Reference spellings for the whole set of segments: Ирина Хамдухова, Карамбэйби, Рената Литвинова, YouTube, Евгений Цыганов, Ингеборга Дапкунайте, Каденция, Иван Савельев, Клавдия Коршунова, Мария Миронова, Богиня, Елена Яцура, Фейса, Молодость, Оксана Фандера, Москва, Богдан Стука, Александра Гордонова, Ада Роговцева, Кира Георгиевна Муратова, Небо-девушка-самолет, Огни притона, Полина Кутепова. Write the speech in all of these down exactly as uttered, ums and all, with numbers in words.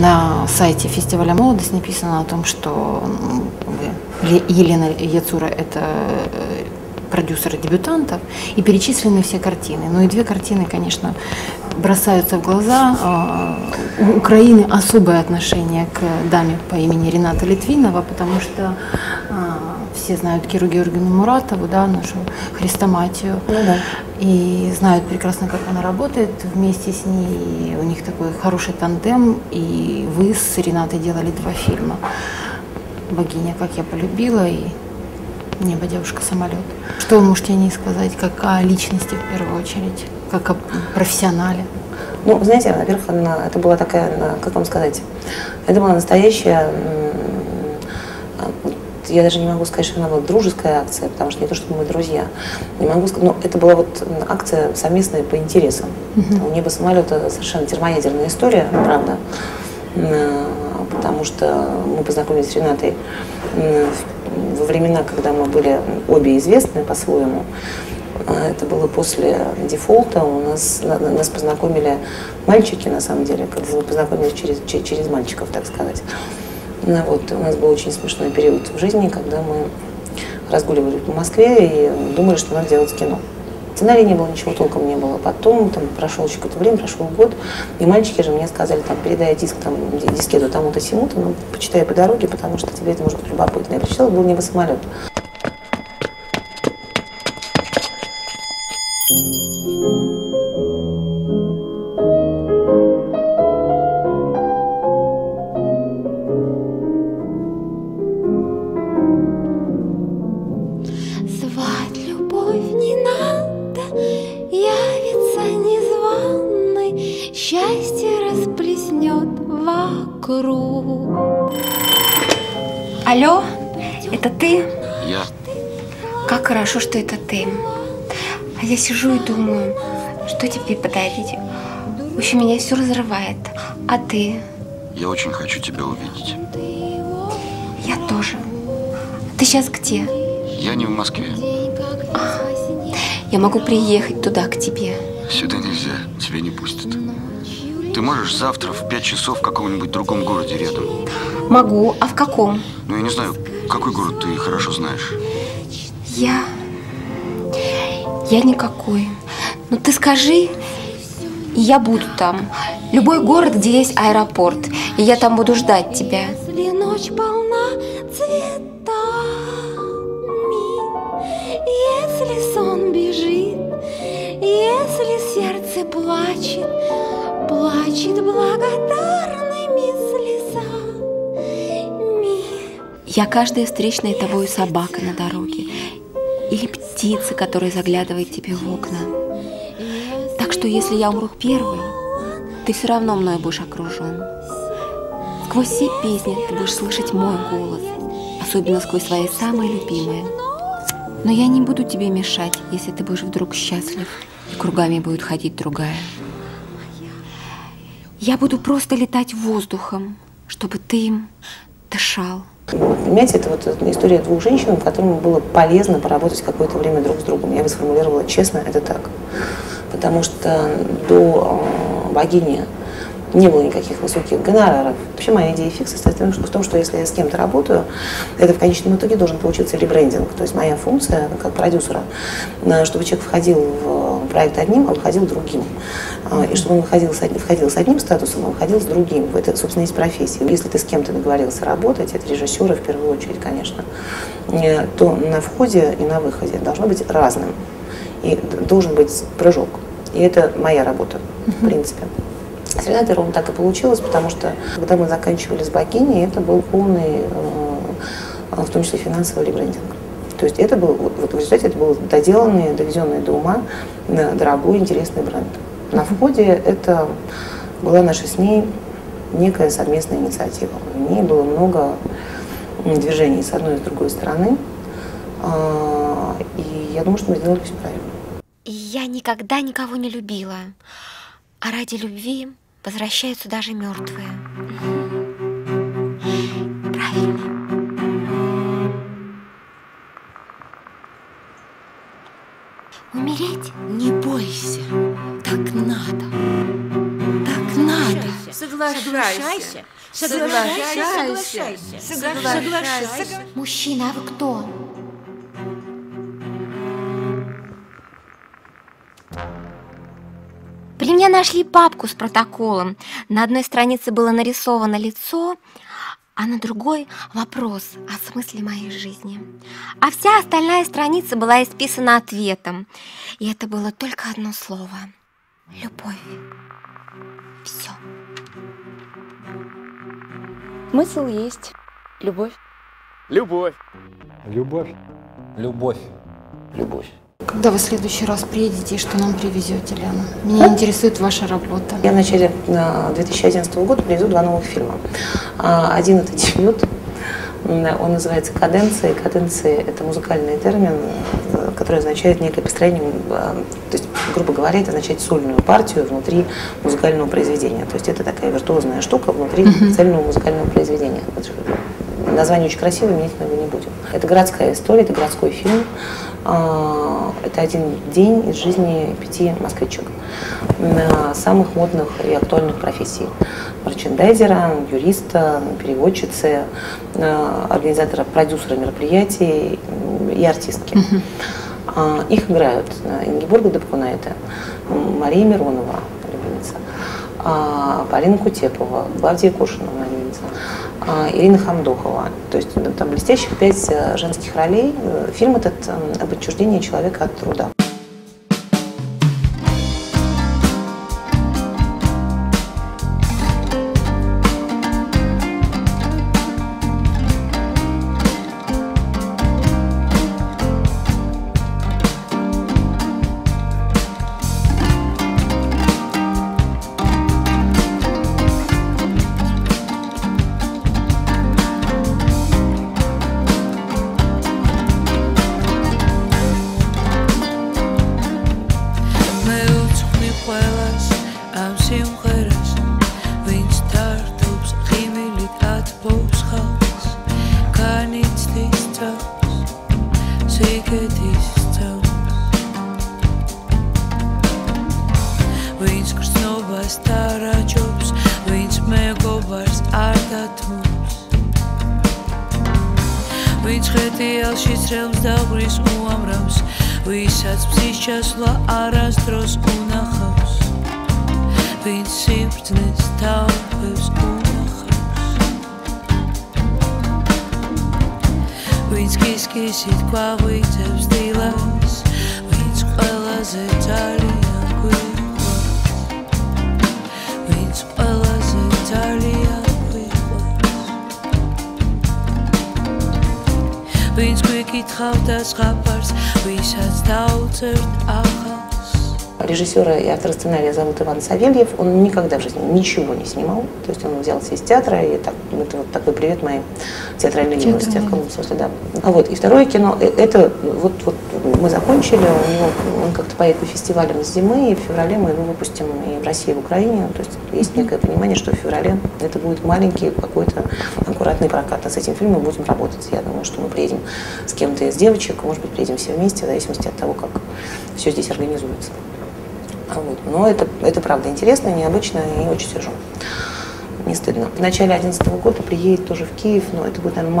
на сайте фестиваля «Молодость» написано о том, что Елена Яцура – это продюсеры дебютантов, и перечислены все картины. Ну и две картины, конечно, бросаются в глаза. У Украины особое отношение к даме по имени Рената Литвинова, потому что все знают Киру Георгиевну Муратову, да, нашу хрестоматию, ну, да. И знают прекрасно, как она работает вместе с ней. У них такой хороший тандем, и вы с Ренатой делали два фильма. «Богиня, как я полюбила» и «Небо-девушка-самолет». Что вы можете о ней сказать, как о личности в первую очередь, как о профессионале? Ну, знаете, во-первых, она, это была такая, как вам сказать, это была настоящая, я даже не могу сказать, что она была дружеская акция, потому что не то, что мы друзья, не могу сказать, но это была вот акция совместная по интересам. У «Небо-самолета» совершенно термоядерная история, правда, потому что мы познакомились с Ренатой во времена, когда мы были обе известны по-своему. Это было после «Дефолта». У нас, нас познакомили мальчики, на самом деле, как мы познакомились через, через мальчиков, так сказать. Вот, у нас был очень смешной период в жизни, когда мы разгуливали по Москве и думали, что надо делать кино. Сценария не было, ничего толком не было. Потом там, прошло еще какое-то время, прошел год, и мальчики же мне сказали, там, передай диск, там, дискету тому-то, сему-то, ну, почитай по дороге, потому что тебе это может быть любопытно. Я прочитала, был «Небо-самолет». Алло, это ты? Я. Как хорошо, что это ты. А я сижу и думаю, что тебе подарить. В общем, меня все разрывает. А ты? Я очень хочу тебя увидеть. Я тоже. Ты сейчас где? Я не в Москве. А, я могу приехать туда, к тебе. Сюда нельзя, тебя не пустят. Ты можешь завтра в пять часов в каком-нибудь другом городе рядом? Могу. А в каком? Ну, я не знаю, какой город ты хорошо знаешь. Я... Я никакой. Ну, ты скажи, и я буду там. Любой город, где есть аэропорт. И я там буду ждать тебя. Если ночь полна цветами, если сон бежит, если сердце плачет, плачет благодарными слезами. Я каждая встречная тобою собака на дороге или птица, которая заглядывает тебе в окна. Так что если я умру первой, ты все равно мной будешь окружен. Сквозь все песни ты будешь слышать мой голос, особенно сквозь свои самые любимые. Но я не буду тебе мешать, если ты будешь вдруг счастлив, и кругами будет ходить другая. Я буду просто летать воздухом, чтобы ты им дышал. Понимаете, это вот история двух женщин, которым было полезно поработать какое-то время друг с другом. Я бы сформулировала честно, это так. Потому что до «Богини» не было никаких высоких гонораров. Вообще моя идея фикс состоит в том, что если я с кем-то работаю, это в конечном итоге должен получиться ребрендинг. То есть моя функция как продюсера, чтобы человек входил в проект одним, а выходил другим. И чтобы он выходил с одним, входил с одним статусом, а выходил с другим. Это, собственно, есть профессия. Если ты с кем-то договорился работать, это режиссеры в первую очередь, конечно, то на входе и на выходе должно быть разным. И должен быть прыжок. И это моя работа, в принципе. С Ренатой ровно так и получилось, потому что, когда мы заканчивали с «Богиней», это был полный, в том числе финансовый ребрендинг. То есть это был, вот в результате это был доделанный, доведенный до ума дорогой, интересный бренд. На входе это была наша с ней некая совместная инициатива. В ней было много движений с одной и с другой стороны, и я думаю, что мы сделали все правильно. Я никогда никого не любила, а ради любви возвращаются даже мертвые. Правильно. Умереть? Не бойся. Так надо. Так надо. Соглашайся. Соглашайся. Соглашайся. Соглашайся. Мужчина, а вы кто? При мне нашли папку с протоколом. На одной странице было нарисовано лицо, а на другой вопрос о смысле моей жизни. А вся остальная страница была исписана ответом. И это было только одно слово. Любовь. Все. Смысл есть. Любовь. Любовь. Любовь. Любовь. Любовь. Когда вы в следующий раз приедете и что нам привезете, Лена? Меня интересует ваша работа. Я в начале две тысячи одиннадцатого года привезу два новых фильма. Один – это дебют, он называется «Каденция». «Каденция» – это музыкальный термин, который означает некое построение, то есть, грубо говоря, это означает сольную партию внутри музыкального произведения. То есть это такая виртуозная штука внутри uh-huh. цельного музыкального произведения. Название очень красивое, менять мы его не будем. Это городская история, это городской фильм. Это один день из жизни пяти москвичек, самых модных и актуальных профессий. Мерчендайзера, юриста, переводчицы, организатора, продюсера мероприятий и артистки. Uh-huh. Их играют Ингеборга Дапкунайте, Мария Миронова, любимица, Полина Кутепова, Клавдия Коршунова, любимица. Ирина Хамдухова. То есть там блестящих пять женских ролей. Фильм этот об отчуждении человека от труда. Режиссера и автора сценария зовут Иван Савельев. Он никогда в жизни ничего не снимал. То есть он взялся из театра, и так, это вот такой привет моей театральной юности. В каком смысле, да. А вот, и второе кино, это вот, вот мы закончили, у него, он как-то поедет по фестивалям с зимы, и в феврале мы его выпустим и в России, и в Украине. То есть есть некое понимание, что в феврале это будет маленький какой-то аккуратный прокат. А с этим фильмом будем работать. Я думаю, что мы приедем с кем-то из девочек, может быть, приедем все вместе, в зависимости от того, как все здесь организуется. Вот. Но это, это правда интересно, необычно и очень тяжело. Не стыдно. В начале две тысячи одиннадцатого года приедет тоже в Киев, но это будет, наверное,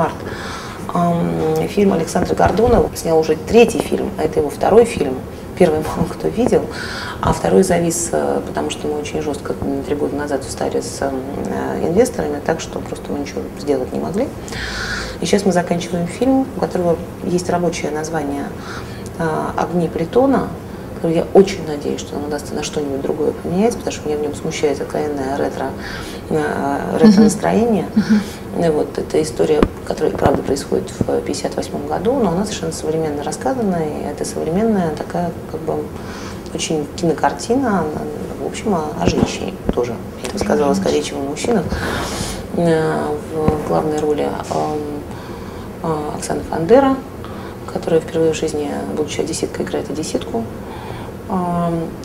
март. Фильм Александра Гордонова, снял уже третий фильм, а это его второй фильм. Первый мало кто видел, а второй завис, потому что мы очень жестко три года назад устали с инвесторами, так что просто мы ничего сделать не могли. И сейчас мы заканчиваем фильм, у которого есть рабочее название «Огни притона». Я очень надеюсь, что нам удастся на что-нибудь другое поменять, потому что меня в нем смущает откровенное ретро, ретро-настроение. Uh-huh. Uh-huh. Вот, это история, которая, правда, происходит в тысяча девятьсот пятьдесят восьмом году, но она совершенно современно рассказана, и это современная такая, как бы, очень кинокартина, в общем, о, о женщине тоже. Я бы сказала, скорее, чем о мужчинах. В главной роли Оксана Фандера, которая впервые в жизни, будучи одесситкой, играет одесситку.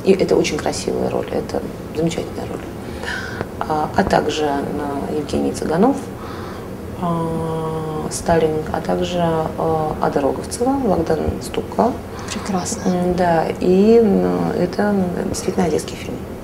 И это очень красивая роль, это замечательная роль. А также Евгений Цыганов, Сталинг, а также Ада Роговцева, Богдан Стука. Прекрасно. Да, и это действительно одесский фильм.